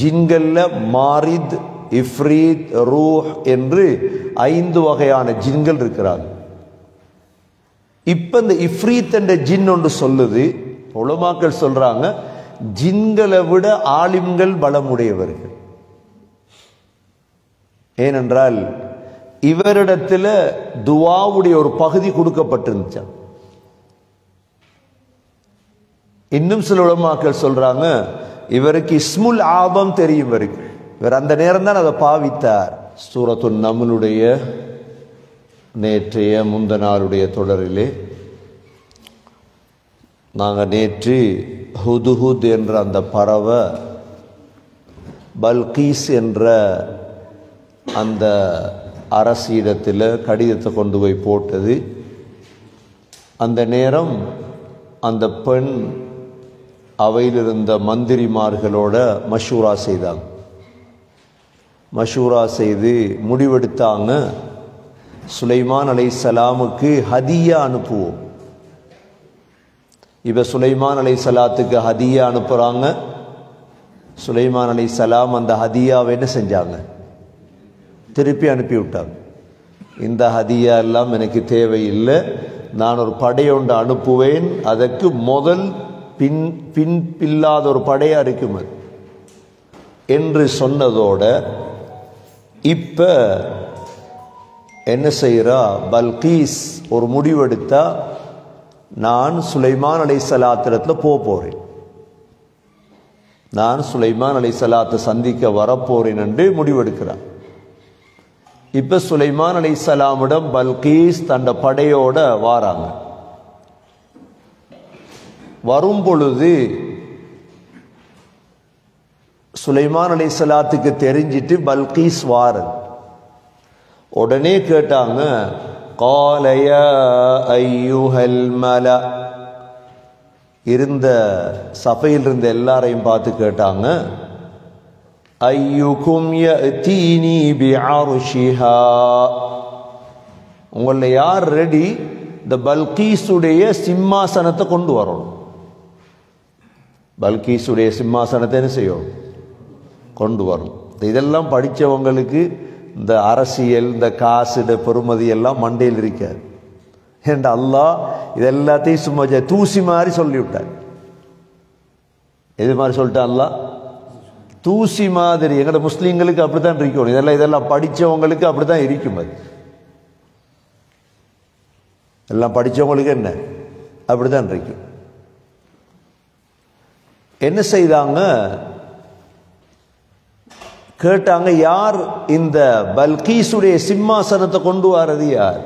ஜின்களில் மாரித், இஃப்ரீத், ரூஹ் என்று 5 வகையான ஜின்கள் இருக்கிறார்கள். இப்போ இந்த இஃப்ரீத் என்ற ஜின் ஒன்று சொல்லுது. உலமாக்கள் சொல்றாங்க, ஜின்களை விட ஆலிம்கள் பலமுடையவர்கள். ஏனென்றால் இவரிடத்தில் துஆவுடைய ஒரு பகுதி கொடுக்கப்பட்டிருந்துச்சு. இன்னும் சில உலமாக்கள் சொல்றாங்க, இவருக்கு இஸ்முல் ஆபம் தெரியும். இவர் அந்த நேரம் தான் அதை பாவித்தார். சூரத்து நம்லுடைய நேற்றைய முந்தனாருடைய தொடரிலே நாங்கள் நேற்று ஹுதுஹுத் என்ற அந்த பறவை, பல்கீஸ் என்ற அந்த அரசிடத்தில் கடிதத்தை கொண்டு போய் போட்டது. அந்த நேரம் அந்த பெண் அவையிலிருந்த மந்திரிமார்களோட மஷூரா செய்தாங்க. மஷூரா செய்து முடிவெடுத்தாங்க, சுலைமான் அலைஹிஸ்ஸலாமுக்கு ஹதியா அனுப்புவோம். இப்போ சுலைமான் அலைஹிஸ்ஸலாத்துக்கு ஹதியா அனுப்புகிறாங்க. சுலைமான் அலைஹிஸ்ஸலாம் அந்த ஹதியாவை என்ன செஞ்சாங்க? திருப்பி அனுப்பிவிட்டாங்க. இந்த ஹதியா எல்லாம் எனக்கு தேவையில்லை, நான் ஒரு படையொன்று அனுப்புவேன், அதற்கு முதல் பின்பில்லாத ஒரு படையாக இருக்கும் அது என்று சொன்னதோட இப்போ என்ன செய்கிறா பல்கீஸ்? ஒரு முடிவெடுத்தா, நான் சுலைமான் அலைஹிஸ்ஸலாத்திடத்தில் போகிறேன், நான் சுலைமான் அலைஹிஸ்ஸலாத்தை சந்திக்க வரப்போகிறேன் என்று முடிவெடுக்கிறான். இப்போ சுலைமான் அலைஹிஸ்ஸலாமிடம் பல்கீஸ் தன் படையோட வாராங்க. வரும் பொழுது சுலைமான் அலைஹிஸ்ஸலாத்துக்கு தெரிஞ்சிட்டு பல்கீஸ் வாரது. உடனே கேட்டாங்க, قَالَ يَا أَيُّهَا الْمَلَأُ. இருந்த சபையில் இருந்த எல்லாரையும் பார்த்து கேட்டாங்க, أَيُّكُمْ يَأْتِينِي بِعَرْشِهَا. உங்களை யார் ரெடி இந்த பல்கீஸுடைய சிம்மாசனத்தை கொண்டு வரணும்? பல்கீஸுடைய சிம்மாசனத்தை என்ன செய்யும்? கொண்டு வரணும். இதெல்லாம் படித்தவங்களுக்கு இந்த அரசியல், இந்த காசுட பெருமதி எல்லாம் மண்டையில் இருக்காது. ஏண்டா அல்லாஹ் இதெல்லாத்தையும் சும்மா தூசி மாதிரி சொல்லிவிட்டார். எது மாதிரி சொல்லிட்டான் அல்லாஹ்? தூசி மாதிரி. எங்களோட முஸ்லீம்களுக்கு அப்படித்தான் இருக்கணும். இதெல்லாம் படித்தவங்களுக்கு அப்படித்தான் இருக்கும். அது எல்லாம் படித்தவங்களுக்கு என்ன அப்படித்தான் இருக்கும். என்ன செய்தாங்க? கேட்டாங்க, யார் இந்த பல்கீஸுடைய சிம்மாசனத்தை கொண்டு வரது யார்?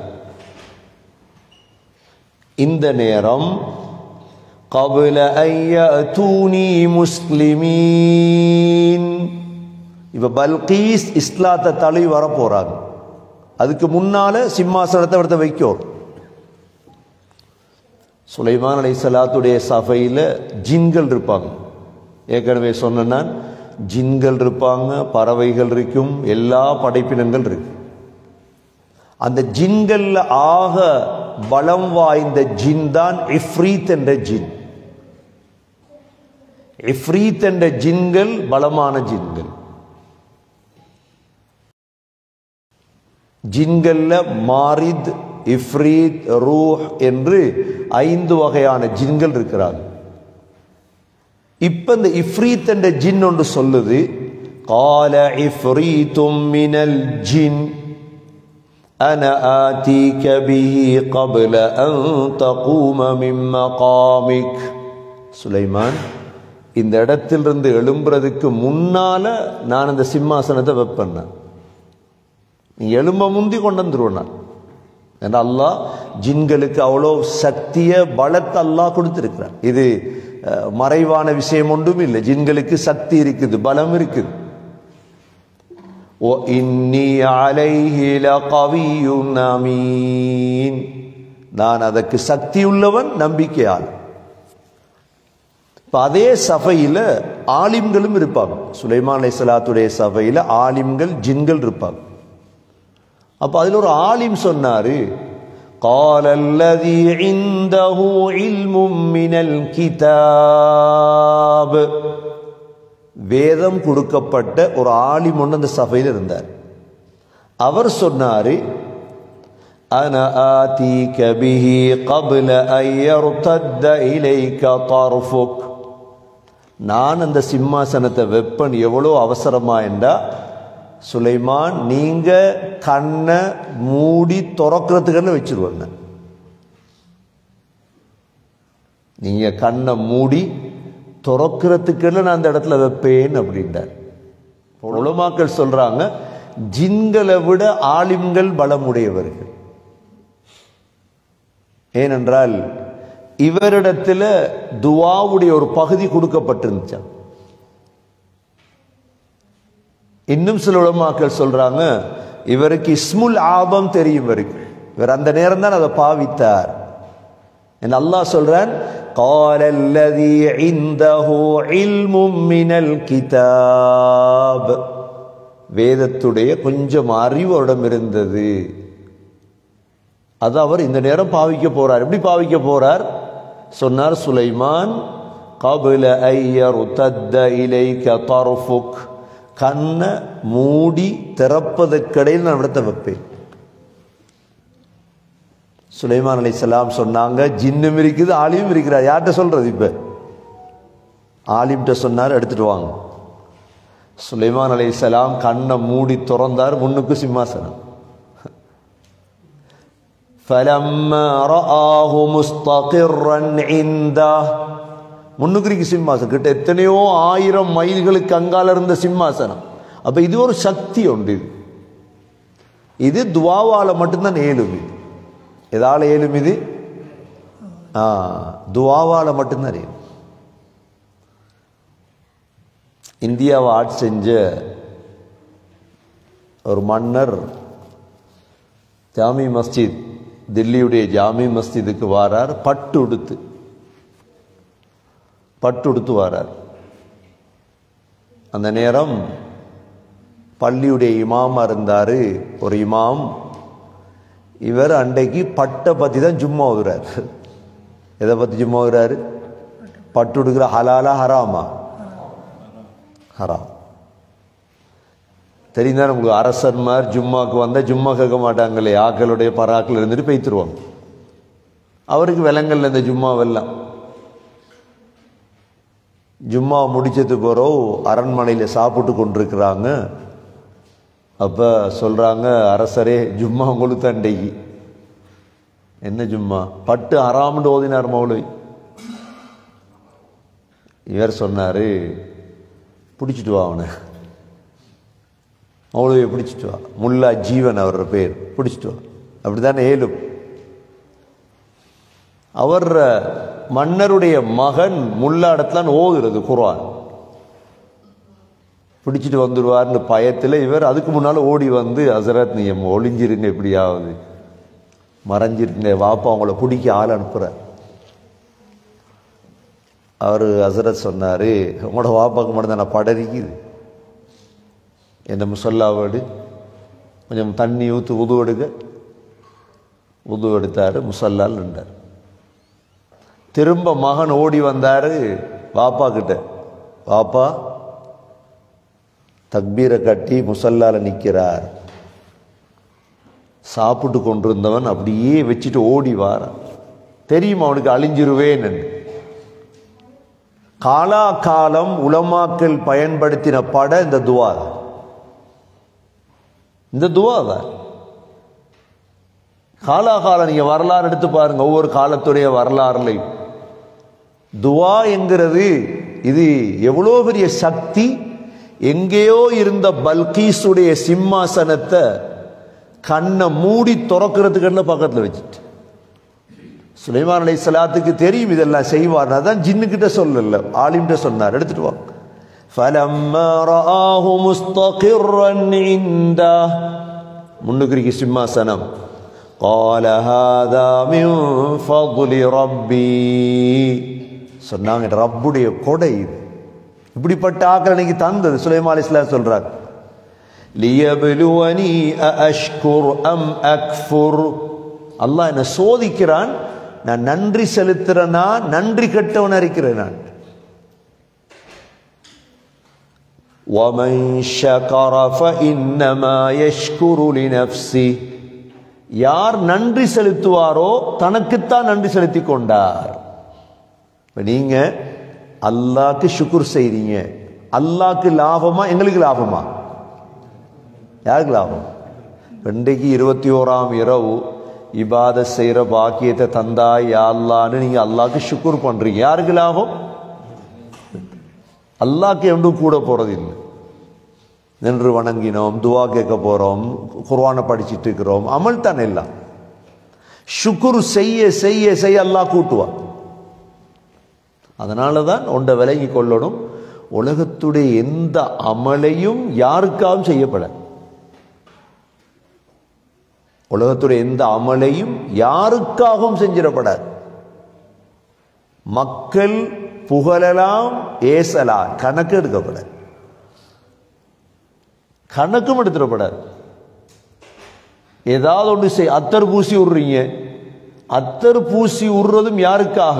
இந்த நேரம் கபுல ஐயா தூணி முஸ்லிமீன். இப்ப பல்கீஸ் இஸ்லாத்தை தழுவி வர போறாங்க. அதுக்கு முன்னால சிம்மாசனத்தை எடுத்து வைக்கும். சுலைமான் அலைஹிஸ்ஸலாத்துடைய சபையில் ஜின்கள் இருப்பாங்க. ஏற்கனவே சொன்னா ஜின்கள் இருப்பாங்க, பறவைகள் இருக்கும், எல்லா படைப்பினங்கள் இருக்கு. அந்த ஜின்கள்ல ஆக பலம் வாய்ந்த ஜின் தான் இஃப்ரீத் என்ற ஜின். இஃப்ரீத் என்ற ஜின்கள் பலமான ஜின்கள். ஜின்கள்ல மாரித், இஃப்ரீத், ரூஹ் என்று 5 வகையான ஜின்கள் இருக்கிறார்கள். இப்போ இந்த இஃப்ரீத் என்ற ஜின் ஒன்று சொல்லுது, قَالَ عِفْرِيتٌ مِّنَ الْجِنِّ أَنَا آتِيكَ بِهِ قَبْلَ أَن تَقُومَ مِن مَّقَامِكَ. சுலைமான் இந்த இடத்திலிருந்து எழும்புறதுக்கு முன்னால நான் இந்த சிம்மாசனத்தை வைப்பேன், நீ எழும்ப முந்தி கொண்டு வந்துருவேன். ஏன்னா அல்லாஹ் ஜின்களுக்கு அவ்வளோ சக்திய பலத்தை அல்லாஹ் கொடுத்துருக்கிறார். இது மறைவான விஷயம் ஒன்றும் இல்லை. ஜின்களுக்கு சக்தி இருக்குது, பலம் இருக்குது. நான் அதற்கு சக்தி உள்ளவன், நம்பிக்கையால். இப்போ அதே சபையில் ஆலிம்களும் இருப்பாங்க. சுலைமான் அலைஹிஸ்ஸலாத்துடைய சபையில் ஆலிம்கள், ஜின்கள் இருப்பாங்க. அப்போ அதில் ஒரு ஆலிம் சொன்னாரு, قال الذي عنده علم من الكتاب. வேதம் கொடுக்கப்பட்ட ஒரு ஆலிம் அந்த சபையில் இருந்தார். அவர் சொன்னாரு, அனா ஆதீக பிஹி قبل أن يرتد إليك طرفك. நான் அந்த சிம்மாசனத்தை வெப்பன் எவ்வளோ அவசரமா என்றா, சுலைமான் நீங்க கண்ணை மூடி திறக்கிறதுக்குன்னு வச்சிருவாங்க. நீங்க கண்ணை மூடி திறக்கிறதுக்குன்னு நான் அந்த இடத்துல வைப்பேன் அப்படின்றார். உலமாக்கள் சொல்றாங்க, ஜின்களை விட ஆலிம்கள் பலமுடையவர்கள். ஏனென்றால் இவரிடத்துல துஆவுடைய ஒரு பகுதி கொடுக்கப்பட்டிருந்துச்சான். இன்னும் சில உலமாக்கள் சொல்றாங்க, இவருக்கு இஸ்முல் ஆபம் தெரியும். இவர் அந்த நேரம் தான் அதை பாவித்தார். அல்லாஹ் சொல்றான், قال الذي عنده علم من الكتاب. வேதத்துடைய கொஞ்சம் அறிவோடம் இருந்தது, அது அவர் இந்த நேரம் பாவிக்க போறார். எப்படி பாவிக்க போறார்? சொன்னார், சுலைமான் قبل أن يرتد إليك طرفك. கண்ணை மூடி திறப்பதற்கடையில் நான் விடத்த வைப்பேன். சுலைமான் அலைஹிஸ்ஸலாம் சொன்னாங்க, ஜின்னும் இருக்குது ஆலியும் இருக்கிறார். யார்கிட்ட சொல்றது? இப்ப ஆலிம்கிட்ட சொன்னார், எடுத்துட்டு வாங்க. சுலைமான் அலைஹிஸ்ஸலாம் கண்ணை மூடி திறந்தார், முன்னுக்கு சிம்மாசனம். فَلَمَّا رَآهُ مُسْتَقِرًّا عِنْدَهُ. முன்னுக்கு சிம்மாசனம் கிட்ட எத்தனையோ ஆயிரம் மைல்களுக்கு அங்கால இருந்த சிம்மாசனம். அப்ப இது ஒரு சக்தி உண்டு. இது துஆவால மட்டும்தான் ஏழுது. எதால ஏழும்? இது துஆவால மட்டும்தான் ஏழும். இந்தியாவை ஆட்சி செஞ்ச ஒரு மன்னர் ஜாமி மஸ்ஜித், தில்லியுடைய ஜாமி மஸ்ஜிதுக்கு வாரார். பட்டு உடுத்து வாரார். அந்த நேரம் பள்ளியுடைய இமாமா இருந்தார். ஒரு இமாம், இவர் அன்றைக்கு பட்டை பற்றி தான் ஜும்மா ஓதுறார். எதை பற்றி ஜும்மா ஓதுறாரு? பட்டு உடுக்கிற ஹலாலா ஹராமா? ஹராம். தெரியுதா உங்களுக்கு? அரசன்மார் ஜும்மாவுக்கு வந்தால் ஜும்மா கேட்க மாட்டாங்களே, ஆக்களுடைய பராக்கள் இருந்துட்டு பெய்த்துருவாங்க. அவருக்கு விலங்கல்ல இந்த ஜும்மாவெல்லாம். ஜும்மா முடிச்சது போகிறோ அரண்மனையில் சாப்பிட்டு கொண்டிருக்கிறாங்க. அப்போ சொல்கிறாங்க, அரசரே ஜும்மா உங்களுக்கு அண்டைக்கு. என்ன ஜும்மா? பட்டு ஹராம்னு ஓதினார் மௌலவி. இவர் சொன்னார், பிடிச்சிட்டு வா அவனை, மௌலவியை பிடிச்சிட்டு வா. முல்லா ஜீவன் அவரோட பேர். பிடிச்சிட்டு வா. அப்படி தானே ஏலும். அவர் மன்னருடைய மகன் முல்லா இடத்துலான்னு ஓதுறது குர்ஆன். பிடிச்சிட்டு வந்துடுவார்னு பயத்தில் இவர் அதுக்கு முன்னால் ஓடி வந்து, ஹசரத் நீ ஒளிஞ்சிருந்தேன், எப்படியாவது மறைஞ்சிருந்தேன், வாப்பா அவங்கள பிடிக்க ஆள் அனுப்புகிறார். அவர் ஹசரத் சொன்னார், உங்களோட வாப்பாவுக்கு மட்டும்தான் நான் படரிக்குது, என்னை முசல்லாவோடு கொஞ்சம் தண்ணி ஊற்றி உது எடுத்தார். முசல்லால் நின்றார். திரும்ப மகன் ஓடி வந்தார் வாப்பா கிட்ட. வாப்பா தக்பீரை கட்டி முசல்லால் நிற்கிறார். சாப்பிட்டு கொண்டிருந்தவன் அப்படியே வச்சுட்டு ஓடி வாரான். தெரியும் அவனுக்கு அழிஞ்சிருவேன் என்று. காலா காலம் உலமாக்கள் பயன்படுத்தின பட இந்த துஆ. இந்த துஆ தான் காலாகாலம். நீங்கள் வரலாறு எடுத்து பாருங்கள், ஒவ்வொரு காலத்துடைய வரலாறுல துஆ என்கிறது இது எவ்வளோ பெரிய சக்தி. எங்கேயோ இருந்த பல்கீஸுடைய சிம்மாசனத்தை கண்ணை மூடி திறக்கிறதுக்குன்னு பக்கத்தில் வச்சுட்டு. சுலைமான் அலைஹிஸ்ஸலாத்துக்கு தெரியும் இதெல்லாம் செய்வார். அதான் ஜின்னுக்கிட்ட சொல்லல, ஆலிம்கிட்ட சொன்னார், எடுத்துட்டு வாங்க. فَلَمَّا رَآهُ مُسْتَقِرًّا عِنْدَهُ. முன்னுக்கு சிம்மாசனம். قَالَ هَذَا مِنْ فَضْلِ رَبِّي. சொன்னாங்க, ரப்புடைய கொடை இது. இப்படிப்பட்ட ஆக்கள் எனக்கு தந்தது. சுலைமான் அலைஹிஸ்ஸலாம் சொல்றார், لِيَبْلُوَنِي أَأَشْكُرُ أَمْ أَكْفُرُ. அல்லாஹ் என்னை சோதிக்கிறான், நான் நன்றி செலுத்துறேனா நன்றி கெட்டவனா இருக்கிறேன். وَمَنْ شَكَرَ فَإِنَّمَا يَشْكُرُ لِنَفْسِهِ யார் நன்றி செலுத்துவாரோ தனக்குத்தான் நன்றி செலுத்திக் கொண்டார். நீங்க அல்லாஹ்க்கு ஷுக்ர் செய்றீங்க, அல்லாஹ்க்கு லாபமா எங்களுக்கு லாபமா? யாருக்கு லாபம்? இன்றைக்கு 21ஆம் இரவு இபாத செய்கிற பாக்கியத்தை தந்தாய் யா அல்லாஹ்னு நீங்க அல்லாஹ்க்கு ஷுக்ர் பண்றீங்க, யாருக்கு லாபம்? அல்லாஹ்க்கு ஒன்றும் கூட போறது இல்லை. நின்று வணங்கினோம், துஆ கேட்க போறோம், குர்ஆனை படிச்சுட்டு இருக்கிறோம், அமல் தானே எல்லாம். ஷுக்குர் செய்ய செய்ய செய்ய அல்லாஹ் கூட்டுவா. அதனால தான் ஒன்றை விளங்கி கொள்ளணும், உலகத்துடைய எந்த அமலையும் யாருக்காகவும் செய்யப்பட, உலகத்துடைய எந்த அமலையும் யாருக்காகவும் செஞ்சிடப்படாது. மக்கள் புகழலாம், ஏசலாம், கணக்கு எடுக்கப்பட, கணக்கும் எடுத்துடப்படாது. ஏதாவது ஒன்று செய், அத்தர் பூசி விடுறீங்க, அத்தர் பூசி விடுறதும் யாருக்காக?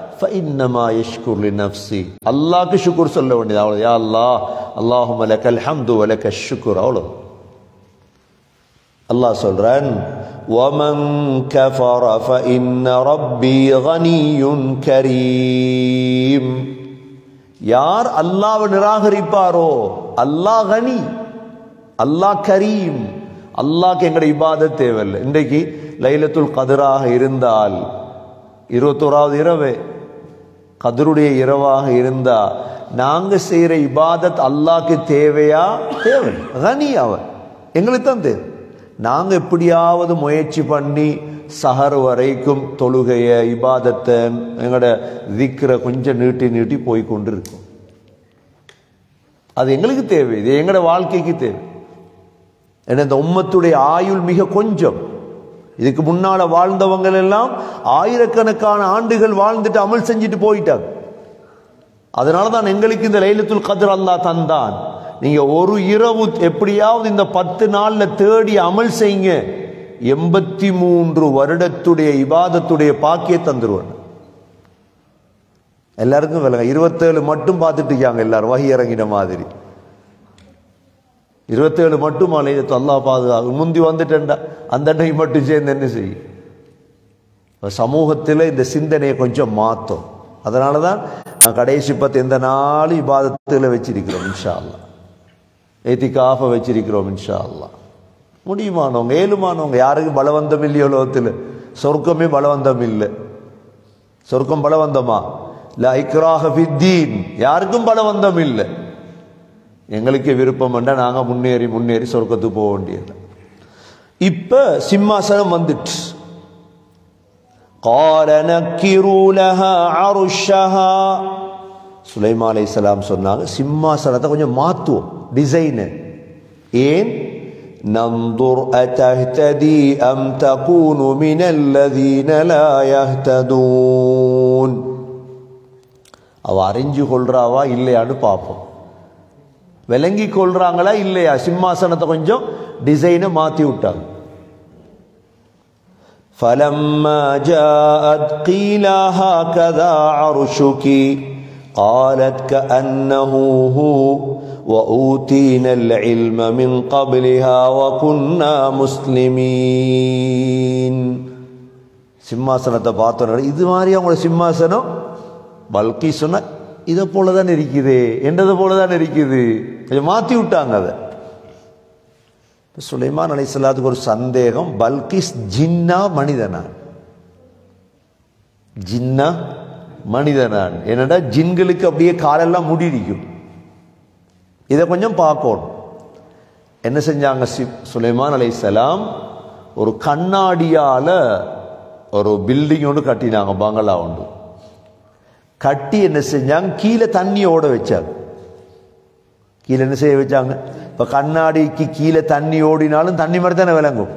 ஃபஇன்னமா யஷ்குரு லினஃப்ஸி, அல்லாஹ்க்கு ஷுக்ர் சொல்ல வேண்டியது அவ்வளோ. யா அல்லாஹ் அல்லாஹும்ம லக்கல் ஹம்து வ லக்கஷ் ஷுக்ர், அவ்வளோ. அல்லாஹ் சொல்றான், ஒமன் கஃபர ஃபஇன்ன ரப்பி கனியுன் கரீம், யார் அல்லாஹ்வை நிராகரிப்பாரோ அல்லாஹ் கனி, அல்லாஹ் கரீம், அல்லாஹ்க்கு எங்கட இபாதத் தேவையில்லை. இன்றைக்கு லைலத்துல் கத்ராக இருந்தால், 21வது இரவு கத்ருடைய இரவாக இருந்தா நாங்க செய்யற இபாதத் அல்லாஹ்க்கு தேவையா? தேவை, கனி அவன், எங்களுக்கு தான் தேவை. நாங்க எப்படியாவது முயற்சி பண்ணி சஹர் வரைக்கும் தொழுகைய இபாதத்தை எங்களோட திக்ர கொஞ்சம் நீட்டி நீட்டி போய் கொண்டு இருக்கும். அது எங்களுக்கு தேவை, இது எங்களோட வாழ்க்கைக்கு தேவை. ஏன்னா இந்த உம்மத்துடைய ஆயுள் மிக கொஞ்சம். இதுக்கு முன்னால வாழ்ந்தவங்க எல்லாம் ஆயிரக்கணக்கான ஆண்டுகள் வாழ்ந்துட்டு அமல் செஞ்சுட்டு போயிட்டாங்க. அதனால தான் எங்களுக்கு இந்த லைலத்துல் கத்ர் அல்லாஹ் தந்தான். நீங்க ஒரு இரவு எப்படியாவது இந்த 10 நாள்ல தேடி அமல் செய்யுங்க, 83 வருடத்துடைய இபாதத்துடைய பாக்கிய தந்துருவாங்க. எல்லாருக்கும் விலங்க 27 மட்டும் பார்த்துட்டு இருக்காங்க எல்லாரும், வகி இறங்கின மாதிரி 27 மட்டும் அலையத்து அல்லாஹ் பாதுகாக்க முந்தி வந்துட்டேன்டா, அந்த அன்னைக்கு மட்டும் சேர்ந்து என்ன செய்யும்? சமூகத்தில் இந்த சிந்தனையை கொஞ்சம் மாற்றும். அதனால தான் நான் கடைசி 15 நாள் இபாதத்துல வச்சிருக்கிறோம் இன்ஷா அல்லாஹ், எத்திகாஃப வச்சிருக்கிறோம் இன்ஷா அல்லாஹ். முடியுமானவங்க ஏழுமானவங்க, யாருக்கும் பலவந்தம் இல்லையோ உலகத்தில், சொர்க்கமே பலவந்தம் இல்லை. சொர்க்கம் பலவந்தமா? லா இக்ராஹ ஃபித்தீன், யாருக்கும் பலவந்தம் இல்லை. எங்களுக்கு விருப்பம் வேண்டாம், நாங்கள் முன்னேறி முன்னேறி சொர்க்கத்துக்கு போக வேண்டியது. இப்போ சிம்மாசனம் வந்துட்டு, قَالَ نَكِّرُوا لَهَا عَرْشَهَا, சுலைமா அலைஹிஸ்ஸலாம் சொன்னாங்க சிம்மாசனத்தை கொஞ்சம் மாற்றுவோம் டிசைனு. ஏன்? நந்துர் அத்தஹ்ததி அம் தகூனு மினல்லதீன லா யஹ்ததூன், அவ அறிஞ்சு கொள்றாவா இல்லையான்னு பார்ப்போம், விளங்கி கொள்றாங்களா இல்லையா. சிம்மாசனத்தை கொஞ்சம் டிசைனை மாற்றி விட்டாங்க. فَلَمَّا جَاءَتْ قِيلَ هَكَذَا عَرْشُكِ قَالَتْ كَأَنَّهُ هُوَ وَأُوتِينَا الْعِلْمَ مِنْ قَبْلِهَا وَكُنَّا مُسْلِمِينَ. சிம்மாசனத்தை பார்த்தோம், இது மாதிரி அவங்களோட சிம்மாசனம் பல்கி சொன்ன இதை போலதான் இருக்குது, என்றதை போலதான் இருக்குது, கொஞ்சம் மாற்றி விட்டாங்க அதை. சுலைமான் அலைஹிஸ்ஸலாத்துக்கு ஒரு சந்தேகம், பல்கிஸ் ஜின்னா மனிதனான்? ஜின்னா மனிதனான்? என்னடா ஜின்களுக்கு அப்படியே காலெல்லாம் முடி இருக்கும், இதை கொஞ்சம் பார்க்கணும். என்ன செஞ்சாங்க சுலைமான் அலைஹிஸ்ஸலாம், ஒரு கண்ணாடியால் ஒரு பில்டிங் ஒன்று கட்டினாங்க, பங்களா ஒன்று கட்டி என்ன செஞ்சாங்க, கீழே தண்ணி ஓட வச்சாங்க. கீழே என்ன செய்ய வச்சாங்க? இப்போ கண்ணாடிக்கு கீழே தண்ணி ஓடினாலும் தண்ணி மாதிரி தானே விளங்கும்.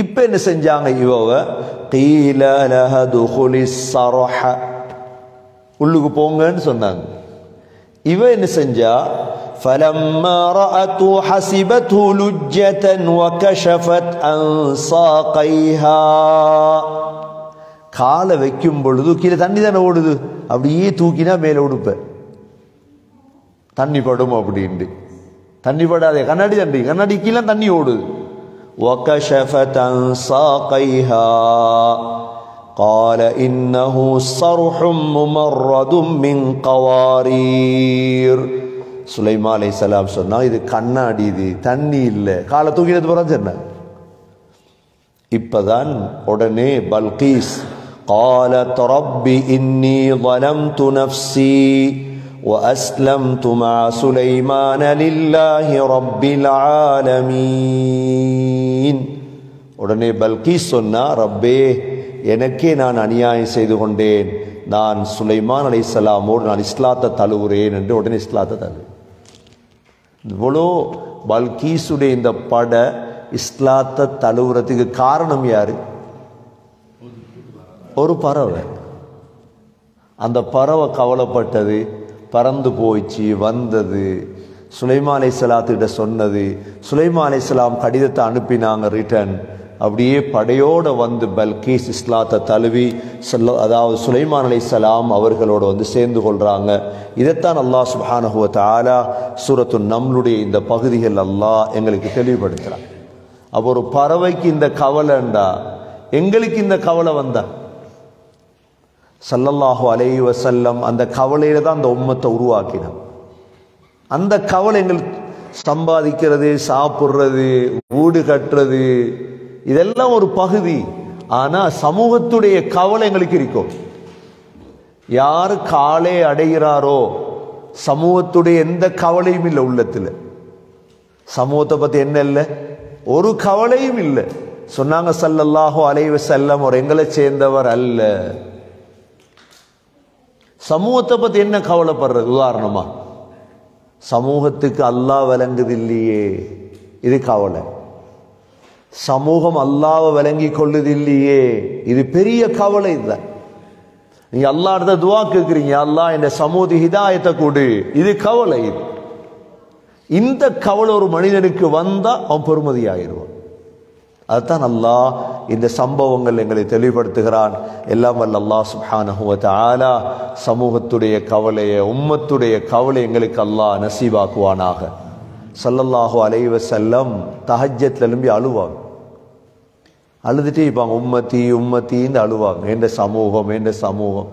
இப்போ என்ன செஞ்சாங்க இவங்க, கீல லஹ துகுலி ஸரஹ, உள்ளுக்கு போங்கன்னு சொன்னாங்க. இவ என்ன செஞ்சா, ஃபலம்மா ரஅது ஹஸிபது லுஜ்ஜதன் வகஷஃபத் அன் ஸாகைஹா, காலை வைக்கும் பொழுது கீழே தண்ணி தானே ஓடுது, அப்படியே தூக்கினா மேலே உடுப்ப தண்ணி படும் அப்படின்ட்டு, தண்ணி படாதே கண்ணாடி தண்ணி, கண்ணாடி கீழே தண்ணி ஓடுது. وَكَشَفَتْ عَنْ سَاقَيْهَا قَالَ إِنَّهُ صَرْحٌ مُمَرَّدٌ مِنْ قَوَارِيرٍ. சுலைமான் அலைஹிஸ்ஸலாம் சொன்னா, இது கண்ணாடி, இது தண்ணி இல்லை, காலை தூக்கினது போறான்னு சொன்ன. இப்பதான் உடனே பல்கீஸ் قَالَتْ رَبِّ إِنِّي ظَلَمْتُ نَفْسِي وَأَسْلَمْتُ مَعَ سُلَيْمَانَ لِلَّهِ رَبِّ الْعَالَمِينَ. உடனே பல்கீஸ் சொன்னா, ரப்பே எனக்கே நான் அநியாயம் செய்து கொண்டேன், நான் சுலைமான் அலைஹிஸ்ஸலாமோடு நான் இஸ்லாத்தை தழுவுறேன் என்று உடனே இஸ்லாத்தை தழு. இவ்வளோ பல்கீஸுடைய இந்த பட இஸ்லாத்தை தழுவுறதுக்கு காரணம் யாரு? ஒரு பறவை. அந்த பறவை கவலைப்பட்டது, பறந்து போயிடுச்சு, வந்தது சுலைமான் அலைஹிஸ்ஸலாத்துக்கிட்ட சொன்னது, சுலைமான் அலைஹிஸ்ஸலாம் கடிதத்தை அனுப்பினாங்க ரிட்டர்ன். அப்படியே படையோடு வந்து பல்கீஸ் இஸ்லாத்தை தழுவி அதாவது சுலைமான் அலைஹிஸ்ஸலாம் அவர்களோடு வந்து சேர்ந்து கொள்கிறாங்க. இதைத்தான் அல்லாஹ் சுப்ஹானஹு வ தஆலா சூரத்து நம்லுடைய இந்த பகுதிகள் அல்லாஹ் எங்களுக்கு தெளிவுபடுத்துகிறான். அப்போ ஒரு பறவைக்கு இந்த கவலைண்டா, எங்களுக்கு இந்த கவலை வந்தா ஸல்லல்லாஹு அலைஹி வஸல்லம் அந்த கவலையில தான் அந்த உம்மத்தை உருவாக்கினான். அந்த கவலை எங்களுக்கு சம்பாதிக்கிறது, சாப்பிட்றது, வீடு கட்டுறது இதெல்லாம் ஒரு பகுதி. ஆனால் சமூகத்துடைய கவலை எங்களுக்கு இருக்கும். யார் காலை அடைகிறாரோ சமூகத்துடைய எந்த கவலையும் இல்லை உள்ளத்தில், சமூகத்தை பற்றி என்ன இல்லை, ஒரு கவலையும் இல்லை. சொன்னாங்க ஸல்லல்லாஹு அலைஹி வஸல்லம், ஒரு எங்களை சேர்ந்தவர் அல்ல, சமூகத்தை பற்றி என்ன கவலைப்படுறது? உதாரணமா சமூகத்துக்கு அல்லாஹ் விளங்குது இல்லையே, இது கவலை. சமூகம் அல்லாஹ்வை விளங்கி கொள்ளுது இல்லையே, இது பெரிய கவலை. இல்லை நீங்க அல்லாஹ் இடத்த துஆ கேட்குறீங்க, அல்லாஹ் இந்த சமூக ஹிதாயத்தை கொடு, இது கவலை. இந்த கவலை ஒரு மனிதனுக்கு வந்தா அவன் பெருமதி ஆயிடுவான். அதுதான் அல்லாஹ் இந்த சம்பவங்கள் எங்களை தெளிவுபடுத்துகிறான். எல்லாம் வல்ல அல்லாஹ் சுப்ஹானஹு வ தஆலா சமூகத்துடைய கவலையை, உம்மத்துடைய கவலை எங்களுக்கு அல்லாஹ் நசீபாக்குவானாக. ஸல்லல்லாஹு அலைஹி வஸல்லம் தஹஜ்ஜத் எழும்பி அழுவாங்க, அழுதுட்டே இருப்பாங்க, உம்மத்தி உம்மத்தின்னு அழுவாங்க, எந்த சமூகம் எந்த சமூகம்.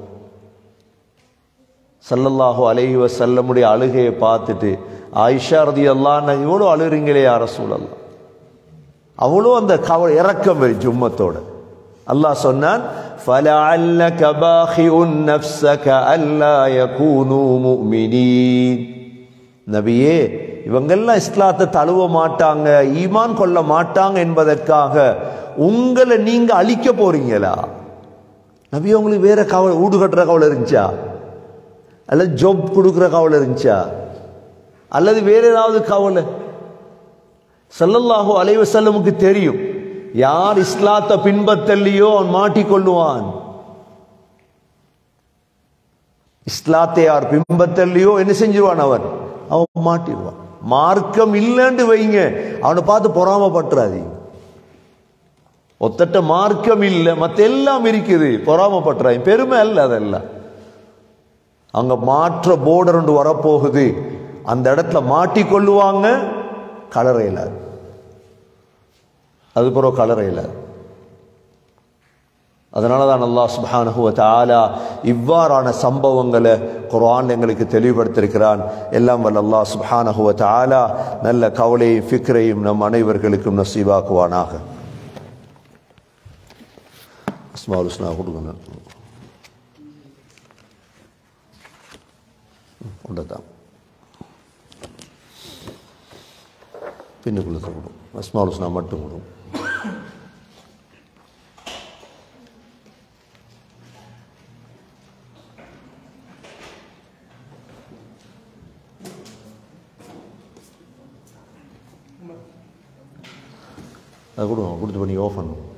ஸல்லல்லாஹு அலைஹி வஸல்லமுடைய அழுகையை பார்த்துட்டு ஆயிஷா ரலியல்லாஹு அன்ஹா, இவ்வளோ அழுகிறீங்களே யா ரசூலல்லாஹ், அவ்வளோ அந்த கவலை இறக்கம் வருச்சு உம்மத்தோட. அல்லாஹ் சொன்னான், فَلَعَلَّكَ بَاخِعٌ نَفْسَكَ أَلَّا يَكُونُوا مُؤْمِنِينَ. நபியே இவங்கெல்லாம் இஸ்லாத்தை தழுவ மாட்டாங்க, ஈமான் கொள்ள மாட்டாங்க என்பதற்காக உங்களை நீங்க அழிக்க போறீங்களா? நபியே உங்களுக்கு வேற கவலை, வீடு கட்டுற கவலை இருந்துச்சா, அல்லது ஜாப் கொடுக்குற கவலை இருந்துச்சா, அல்லது வேற ஏதாவது கவலை? ஸல்லல்லாஹு அலைஹி வஸல்லமுக்கு தெரியும், யார் இஸ்லாத்தை பின்பற்றலையோ அவன் மாட்டிக்கொள்ளுவான், இஸ்லாத்தை யார் பின்பற்றலையோ என்ன செஞ்சிருவான், அவன் அவன் மாட்டிடுவான். மார்க்கம் இல்லைன்னு வைங்க, அவனை பார்த்து பொறாமப்பட்டுறாதீங்க. ஒத்தட்ட மார்க்கம் இல்லை, மற்ற எல்லாம் இருக்குது, பொறாமப்பட்டுறாங்க, பெருமை அல்ல அதெல்லாம். அங்க மாற்ற போர்டர் ஒன்று வரப்போகுது, அந்த இடத்துல மாட்டிக்கொள்ளுவாங்க, கலரை இல்லாது அதுக்கப்புறம் கலரை இல்லாது. அதனால தான் அல்லாஹ் சுப்ஹானஹு வ தஆலா இவ்வாறான சம்பவங்களை குர்ஆன் எங்களுக்கு தெளிவுபடுத்தியிருக்கிறான். எல்லாம் வல்ல அல்லாஹ் சுப்ஹானஹு வ தஆலா நல்ல கவலையும் ஃபிக்ரையும் நம் அனைவர்களுக்கும் நசீபாக்குவானாக. அஸ்மாஉல் ஹுஸ்னா கொடுங்க கொண்டதான் பின்னுக்குள்ள கொடுக்கும், அஸ்மாஉல் ஹுஸ்னா மட்டும் கொடுக்கும். கொடுங்க கொடுத்து பண்ணி ஓஃப் பண்ணுவோம்.